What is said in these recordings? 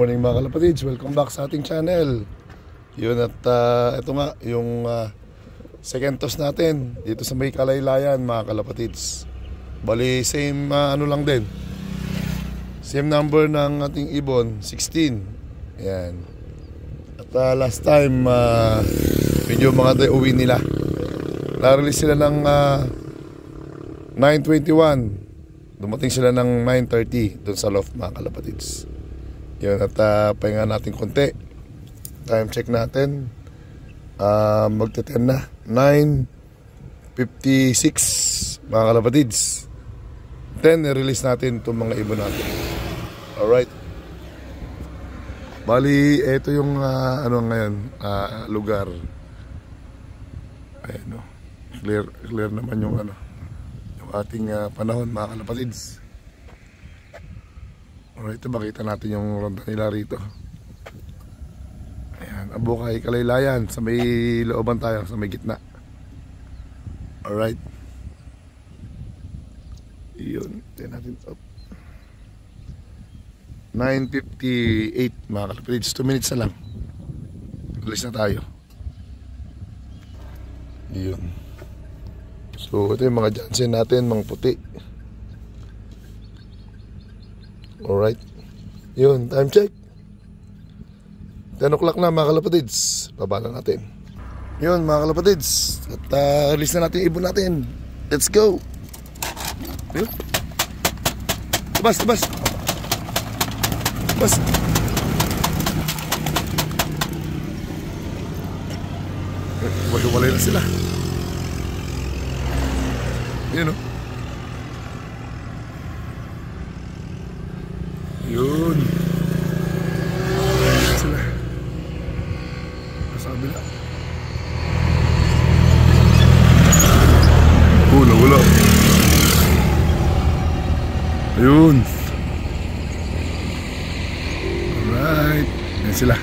morning mga kalapatids, welcome back sa ating channel. Yun at ito nga yung second toss natin dito sa may Kalaylayan mga kalapatids. Bali same ano lang din, same number ng ating ibon, 16. Ayan. At last time medyo mga tayo uwi nila. Na-release sila ng 9:21. Dumating sila ng 9:30 doon sa loft mga kalapatids. Yun, at pahinga natin konti. Time check natin. Magte-10 na. 9:56 mga kalapatids. 10, i-release natin itong mga ibon natin. Alright. Bali, ito yung ano ngayon, lugar. Ayan, no? Clear naman yung ano, yung ating panahon mga kalapatids. Alright, makita natin yung ronda nila rito. Ayan, Abukay, Kalaylayan. Sa may looban tayo, sa may gitna. Alright. Yun, tayo natin up. 9:58 mga kalapatids, 2 minutes na lang. Release na tayo. Yun. So, ito yung mga Jansen natin, mga puti. Alright. Yun, time check. 10 o'clock na mga kalapatids. Baba na natin. Yun mga kalapatids. At release na natin ibon natin. Let's go. Yun. Tubas. Tubas. Walay na sila. Yun o. Yun. Sila. Sabi na. Ulo. Ayun. Alright. Yan sila.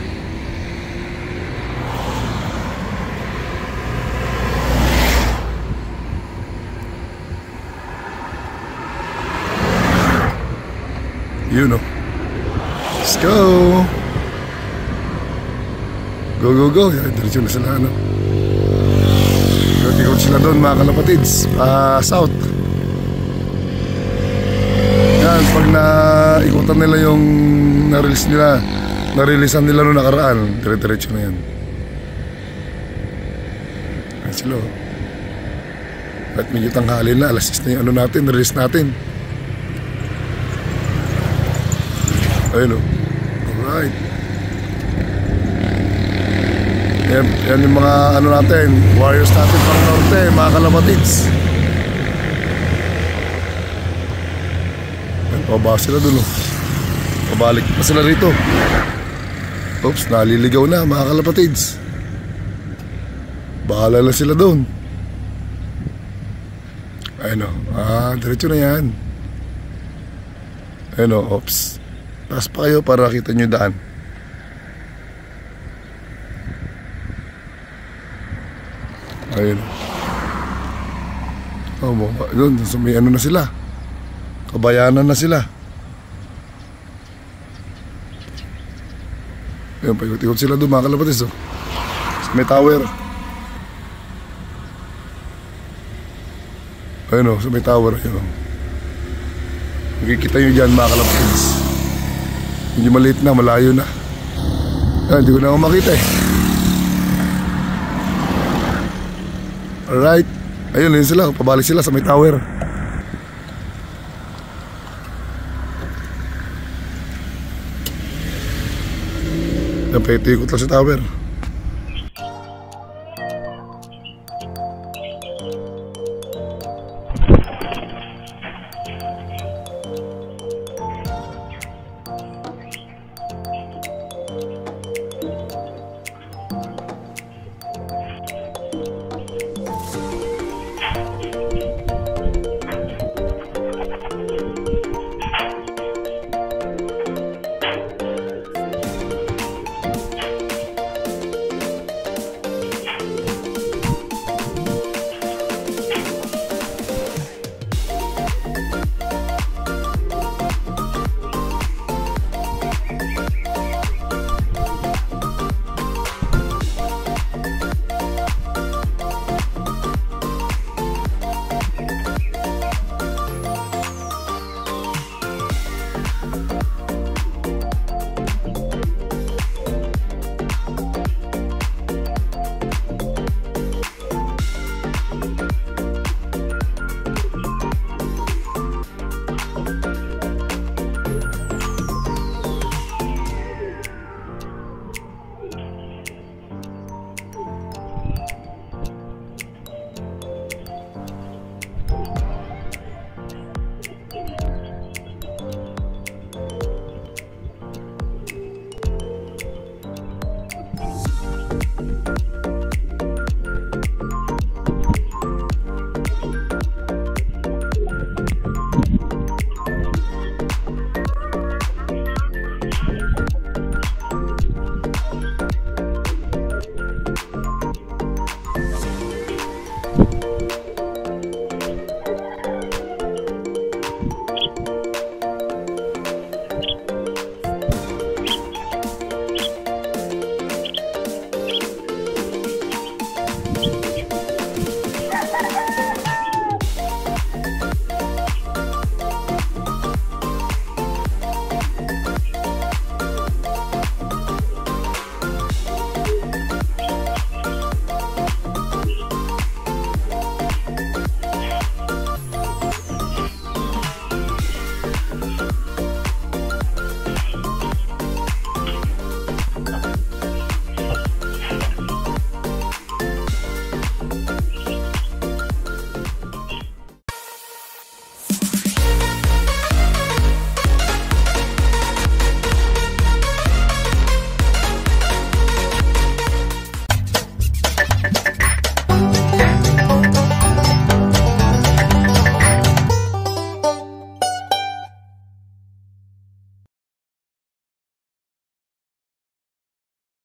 Yun o. Let's go! Go! Yan, diretso na sila, ano? Go sila doon, mga kalapatids. South. Yan, pag na-ikutan nila yung na-releasean nila noong nakaraan, diretso na yan. Yan sila. At medyo tanghali na, alas 6 na yung ano natin, release natin. Ayun o. Alright. Yan yung mga ano natin, warriors natin pang norte, mga kalapatids. Yan, pababa sila dun o. Pabalik pa sila rito. Oops, naliligaw na mga kalapatids. Bahala na sila dun. Ayun o. Diretso na yan. Ayun o, oops. Taas pa kayo para kita nyo daan. Ayun. Oh, doon, may ano na sila. Kabayanan na sila. Ayun, paikot-ikot sila doon, mga kalapatids. Oh. May tower. Ayun, may tower. Ayun. Nakikita nyo dyan, mga kalapatids. Hindi maliit na, malayo na. Hindi ko na ako makita eh. Alright. Ayun sila, pabalik sila sa may tower. Napaitikot lang sa tower.